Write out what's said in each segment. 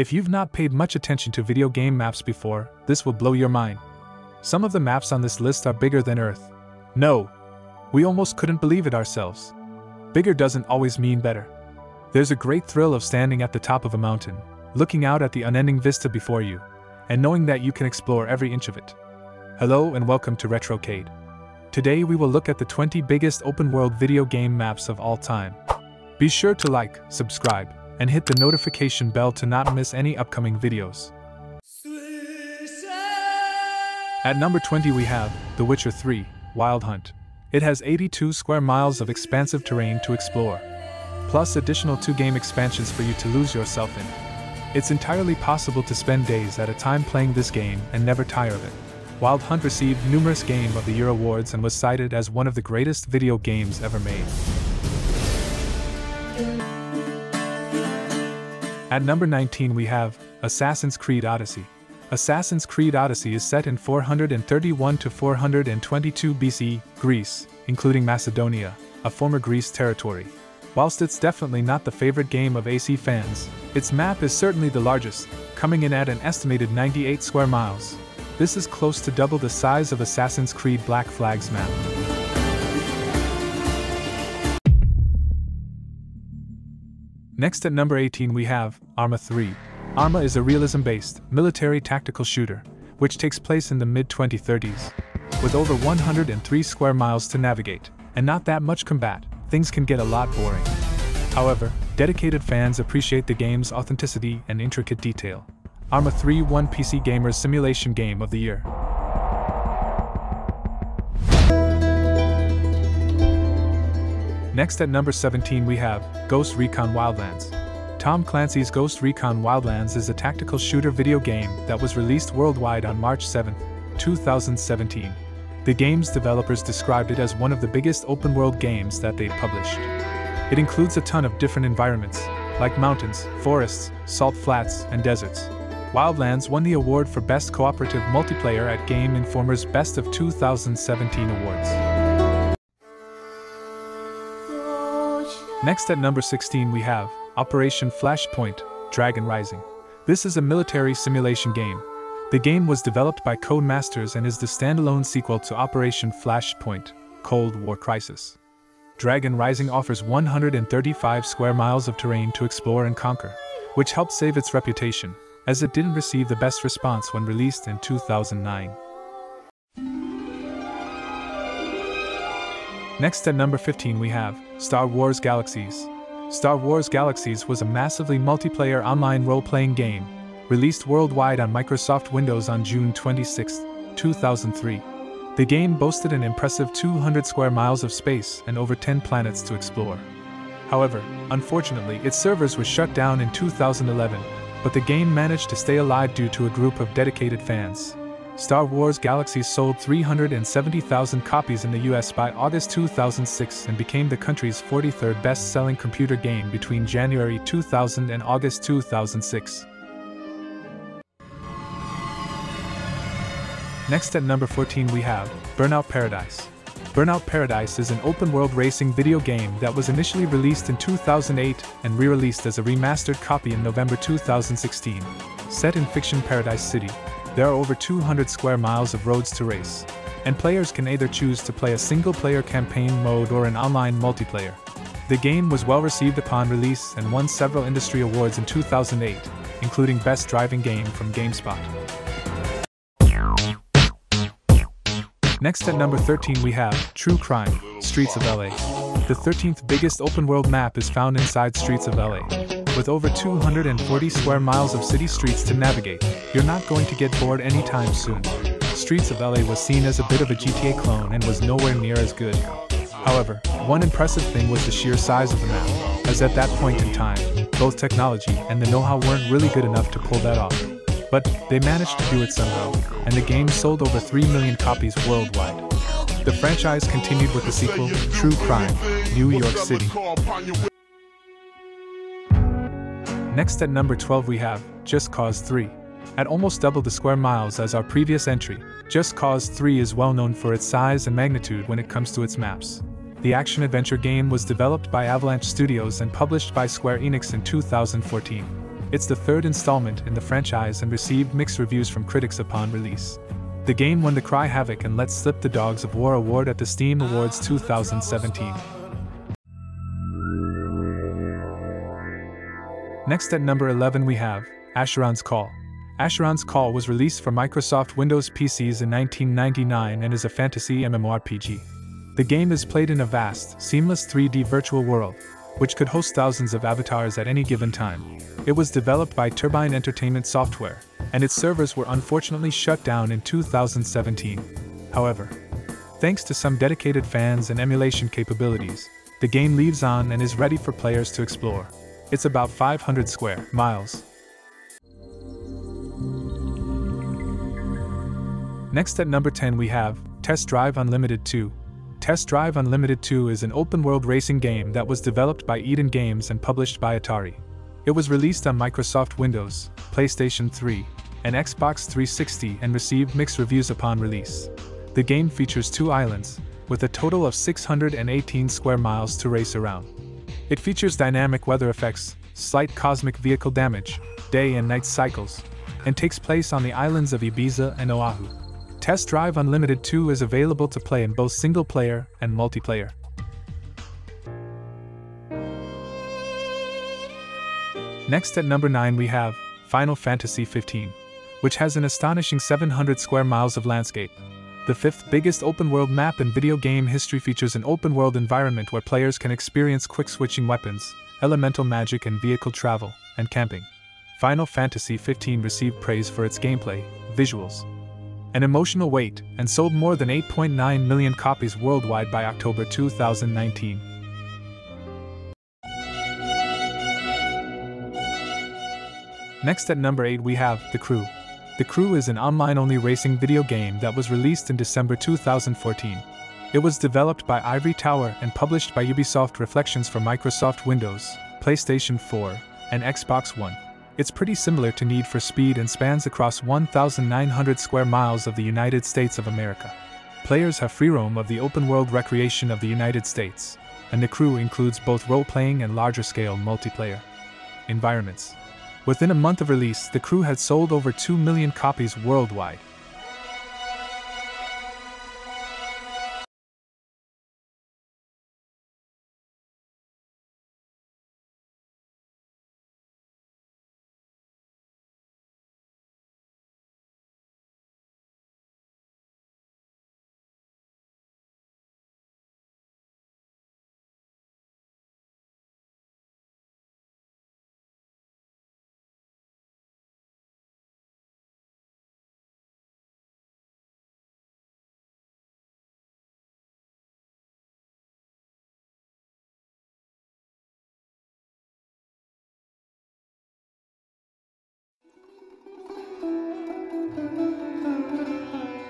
If you've not paid much attention to video game maps before, this will blow your mind. Some of the maps on this list are bigger than Earth. No! We almost couldn't believe it ourselves. Bigger doesn't always mean better. There's a great thrill of standing at the top of a mountain, looking out at the unending vista before you, and knowing that you can explore every inch of it. Hello and welcome to Retrocade. Today we will look at the 20 biggest open-world video game maps of all time. Be sure to like, subscribe, and hit the notification bell to not miss any upcoming videos. At number 20 we have The Witcher 3, Wild Hunt. It has 82 square miles of expansive terrain to explore, plus additional 2 game expansions for you to lose yourself in. It's entirely possible to spend days at a time playing this game and never tire of it. Wild Hunt received numerous Game of the Year awards and was cited as one of the greatest video games ever made. At number 19 we have Assassin's Creed Odyssey. Assassin's Creed Odyssey is set in 431 to 422 BC, Greece, including Macedonia, a former Greece territory. Whilst it's definitely not the favorite game of AC fans, its map is certainly the largest, coming in at an estimated 98 square miles. This is close to double the size of Assassin's Creed Black Flag's map. Next at number 18 we have Arma 3. Arma is a realism-based, military tactical shooter, which takes place in the mid-2030s. With over 103 square miles to navigate, and not that much combat, things can get a lot boring. However, dedicated fans appreciate the game's authenticity and intricate detail. Arma 3 won PC Gamer's Simulation Game of the Year. Next at number 17 we have Ghost Recon Wildlands. Tom Clancy's Ghost Recon Wildlands is a tactical shooter video game that was released worldwide on March 7, 2017. The game's developers described it as one of the biggest open-world games that they've published. It includes a ton of different environments, like mountains, forests, salt flats, and deserts. Wildlands won the award for Best Cooperative Multiplayer at Game Informer's Best of 2017 awards. Next at number 16 we have Operation Flashpoint: Dragon Rising. This is a military simulation game. The game was developed by Codemasters and is the standalone sequel to Operation Flashpoint: Cold War Crisis. Dragon Rising offers 135 square miles of terrain to explore and conquer, which helped save its reputation, as it didn't receive the best response when released in 2009. Next at number 15 we have Star Wars Galaxies. Star Wars Galaxies was a massively multiplayer online role-playing game, released worldwide on Microsoft Windows on June 26, 2003. The game boasted an impressive 200 square miles of space and over 10 planets to explore. However, unfortunately, its servers were shut down in 2011, but the game managed to stay alive due to a group of dedicated fans. Star Wars Galaxies sold 370,000 copies in the US by August 2006 and became the country's 43rd best-selling computer game between January 2000 and August 2006. Next at number 14 we have Burnout Paradise. Burnout Paradise is an open-world racing video game that was initially released in 2008 and re-released as a remastered copy in November 2016. Set in fiction Paradise City, there are over 200 square miles of roads to race, and players can either choose to play a single-player campaign mode or an online multiplayer. The game was well received upon release and won several industry awards in 2008, including Best Driving Game from GameSpot. Next at number 13 we have True Crime, Streets of LA. The 13th biggest open-world map is found inside Streets of LA. With over 240 square miles of city streets to navigate, you're not going to get bored anytime soon. Streets of LA was seen as a bit of a GTA clone and was nowhere near as good. However, one impressive thing was the sheer size of the map, as at that point in time, both technology and the know-how weren't really good enough to pull that off. But they managed to do it somehow, and the game sold over 3 million copies worldwide. The franchise continued with the sequel, True Crime: New York City. Next at number 12 we have Just Cause 3. At almost double the square miles as our previous entry, Just Cause 3 is well known for its size and magnitude when it comes to its maps. The action-adventure game was developed by Avalanche Studios and published by Square Enix in 2014. It's the third installment in the franchise and received mixed reviews from critics upon release. The game won the Cry Havoc and Let Slip the Dogs of War award at the Steam Awards 2017. Next at number 11 we have Asheron's Call. Asheron's Call was released for Microsoft Windows PCs in 1999 and is a fantasy MMORPG. The game is played in a vast, seamless 3D virtual world, which could host thousands of avatars at any given time. It was developed by Turbine Entertainment Software, and its servers were unfortunately shut down in 2017. However, thanks to some dedicated fans and emulation capabilities, the game lives on and is ready for players to explore. It's about 500 square miles. Next at number 10 we have Test Drive Unlimited 2. Test Drive Unlimited 2 is an open-world racing game that was developed by Eden Games and published by Atari. It was released on Microsoft Windows, PlayStation 3, and Xbox 360 and received mixed reviews upon release. The game features 2 islands, with a total of 618 square miles to race around. It features dynamic weather effects, slight cosmic vehicle damage, day and night cycles, and takes place on the islands of Ibiza and Oahu. Test Drive Unlimited 2 is available to play in both single-player and multiplayer. Next at number 9 we have Final Fantasy XV, which has an astonishing 700 square miles of landscape. The 5th biggest open-world map in video game history features an open-world environment where players can experience quick-switching weapons, elemental magic and vehicle travel, and camping. Final Fantasy XV received praise for its gameplay, visuals, and emotional weight, and sold more than 8.9 million copies worldwide by October 2019. Next at number 8 we have The Crew. The Crew is an online-only racing video game that was released in December 2014. It was developed by Ivory Tower and published by Ubisoft Reflections for Microsoft Windows, PlayStation 4, and Xbox One. It's pretty similar to Need for Speed and spans across 1,900 square miles of the United States of America. Players have free roam of the open-world recreation of the United States, and The Crew includes both role-playing and larger-scale multiplayer environments. Within a month of release, The Crew had sold over 2 million copies worldwide.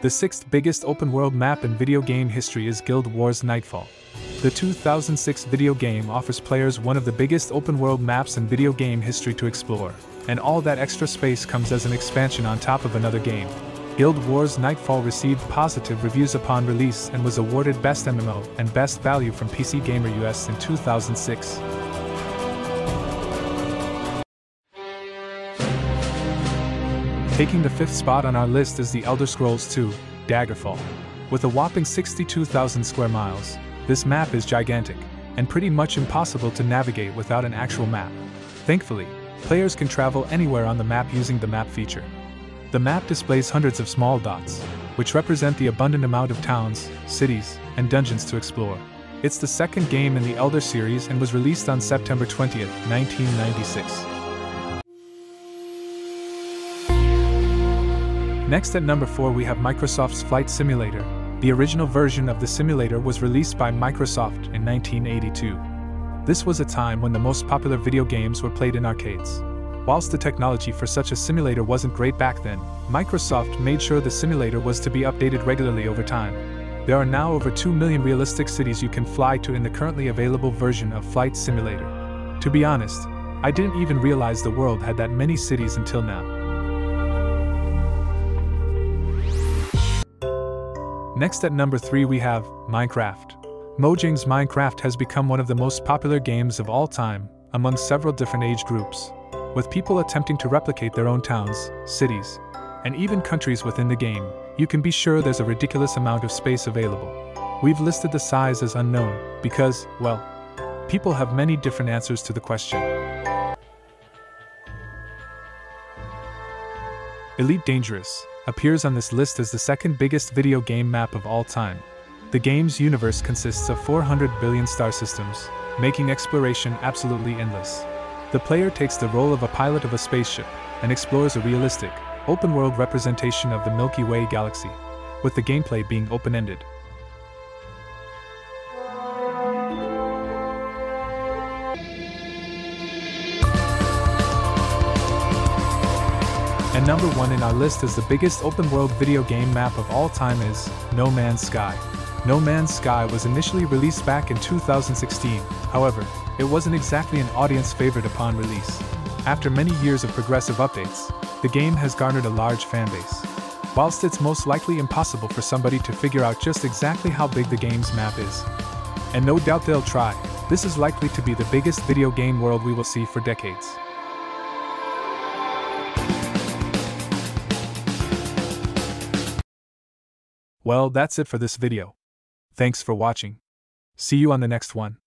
The 6th biggest open-world map in video game history is Guild Wars Nightfall. The 2006 video game offers players one of the biggest open-world maps in video game history to explore, and all that extra space comes as an expansion on top of another game. Guild Wars Nightfall received positive reviews upon release and was awarded Best MMO and Best Value from PC Gamer US in 2006. Taking the 5th spot on our list is The Elder Scrolls II: Daggerfall. With a whopping 62,000 square miles, this map is gigantic, and pretty much impossible to navigate without an actual map. Thankfully, players can travel anywhere on the map using the map feature. The map displays hundreds of small dots, which represent the abundant amount of towns, cities, and dungeons to explore. It's the 2nd game in the Elder series and was released on September 20, 1996. Next at number 4 we have Microsoft's Flight Simulator. The original version of the simulator was released by Microsoft in 1982. This was a time when the most popular video games were played in arcades. Whilst the technology for such a simulator wasn't great back then, Microsoft made sure the simulator was to be updated regularly over time. There are now over 2 million realistic cities you can fly to in the currently available version of Flight Simulator. To be honest, I didn't even realize the world had that many cities until now. Next at number 3 we have Minecraft. Mojang's Minecraft has become one of the most popular games of all time, among several different age groups. with people attempting to replicate their own towns, cities, and even countries within the game, you can be sure there's a ridiculous amount of space available. We've listed the size as unknown, because, well, people have many different answers to the question. Elite Dangerous appears on this list as the second biggest video game map of all time. The game's universe consists of 400 billion star systems, making exploration absolutely endless. The player takes the role of a pilot of a spaceship, and explores a realistic, open-world representation of the Milky Way galaxy, with the gameplay being open-ended. And number one in our list as the biggest open-world video game map of all time is No Man's Sky. No Man's Sky was initially released back in 2016, however, it wasn't exactly an audience favorite upon release. After many years of progressive updates, the game has garnered a large fanbase. Whilst it's most likely impossible for somebody to figure out just exactly how big the game's map is, and no doubt they'll try, this is likely to be the biggest video game world we will see for decades. Well, that's it for this video. Thanks for watching. See you on the next one.